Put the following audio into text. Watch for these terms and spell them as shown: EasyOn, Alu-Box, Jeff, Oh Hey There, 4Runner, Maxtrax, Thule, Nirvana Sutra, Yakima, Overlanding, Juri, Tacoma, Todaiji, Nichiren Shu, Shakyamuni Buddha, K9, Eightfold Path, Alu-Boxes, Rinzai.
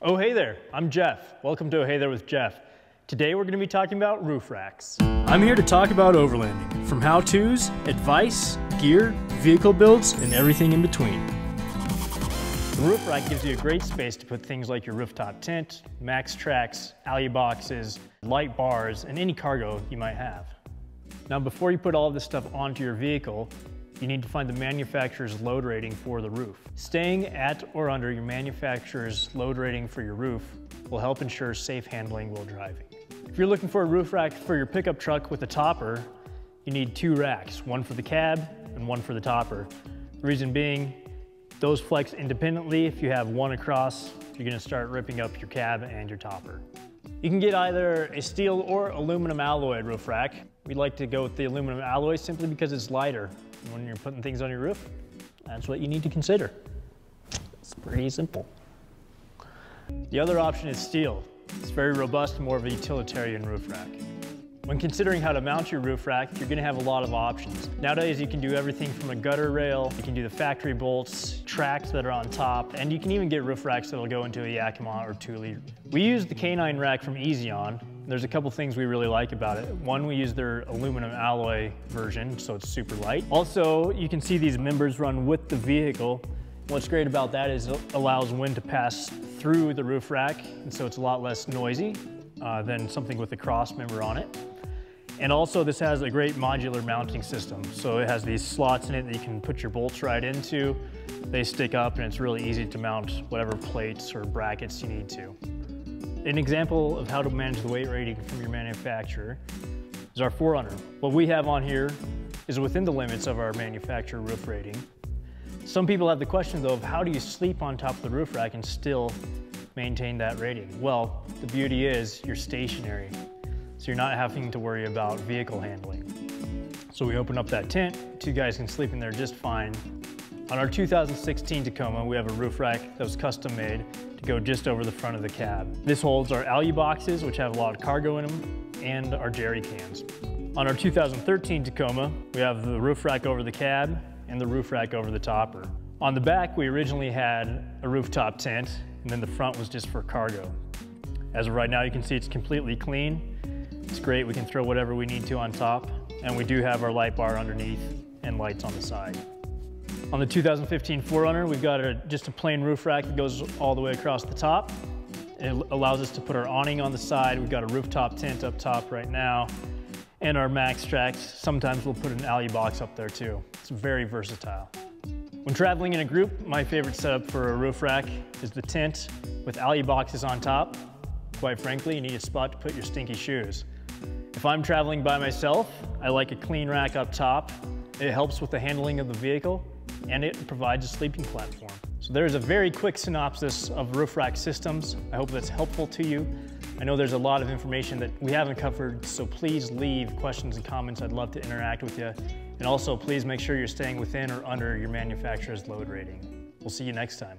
Oh, hey there, I'm Jeff. Welcome to Oh Hey There with Jeff. Today we're gonna be talking about roof racks. I'm here to talk about overlanding, from how-tos, advice, gear, vehicle builds, and everything in between. The roof rack gives you a great space to put things like your rooftop tent, Maxtrax, Alu-Boxes, light bars, and any cargo you might have. Now, before you put all of this stuff onto your vehicle, you need to find the manufacturer's load rating for the roof. Staying at or under your manufacturer's load rating for your roof will help ensure safe handling while driving. If you're looking for a roof rack for your pickup truck with a topper, you need two racks, one for the cab and one for the topper. The reason being, those flex independently. If you have one across, you're gonna start ripping up your cab and your topper. You can get either a steel or aluminum alloy roof rack. We like to go with the aluminum alloy simply because it's lighter. When you're putting things on your roof, that's what you need to consider. It's pretty simple. The other option is steel. It's very robust and more of a utilitarian roof rack. When considering how to mount your roof rack, you're gonna have a lot of options. Nowadays, you can do everything from a gutter rail, you can do the factory bolts, tracks that are on top, and you can even get roof racks that'll go into a Yakima or Thule. We use the K9 rack from EasyOn. There's a couple things we really like about it. One, we use their aluminum alloy version, so it's super light. Also, you can see these members run with the vehicle. What's great about that is it allows wind to pass through the roof rack, and so it's a lot less noisy than something with a cross member on it. And also, this has a great modular mounting system. So it has these slots in it that you can put your bolts right into. They stick up, and it's really easy to mount whatever plates or brackets you need to. An example of how to manage the weight rating from your manufacturer is our 4Runner. What we have on here is within the limits of our manufacturer roof rating. Some people have the question though of how do you sleep on top of the roof rack and still maintain that rating? Well, the beauty is you're stationary, so you're not having to worry about vehicle handling. So we open up that tent, two guys can sleep in there just fine. On our 2016 Tacoma, we have a roof rack that was custom made to go just over the front of the cab. This holds our Alu-Boxes, which have a lot of cargo in them, and our jerry cans. On our 2013 Tacoma, we have the roof rack over the cab and the roof rack over the topper. On the back, we originally had a rooftop tent, and then the front was just for cargo. As of right now, you can see it's completely clean. It's great, we can throw whatever we need to on top, and we do have our light bar underneath and lights on the side. On the 2015 4Runner, we've got just a plain roof rack that goes all the way across the top. It allows us to put our awning on the side. We've got a rooftop tent up top right now. And our Maxtrax, sometimes we'll put an Alu-Box up there too. It's very versatile. When traveling in a group, my favorite setup for a roof rack is the tent with Alu-Boxes on top. Quite frankly, you need a spot to put your stinky shoes. If I'm traveling by myself, I like a clean rack up top. It helps with the handling of the vehicle, and it provides a sleeping platform. So there's a very quick synopsis of roof rack systems. I hope that's helpful to you. I know there's a lot of information that we haven't covered, so please leave questions and comments. I'd love to interact with you. And also, please make sure you're staying within or under your manufacturer's load rating. We'll see you next time.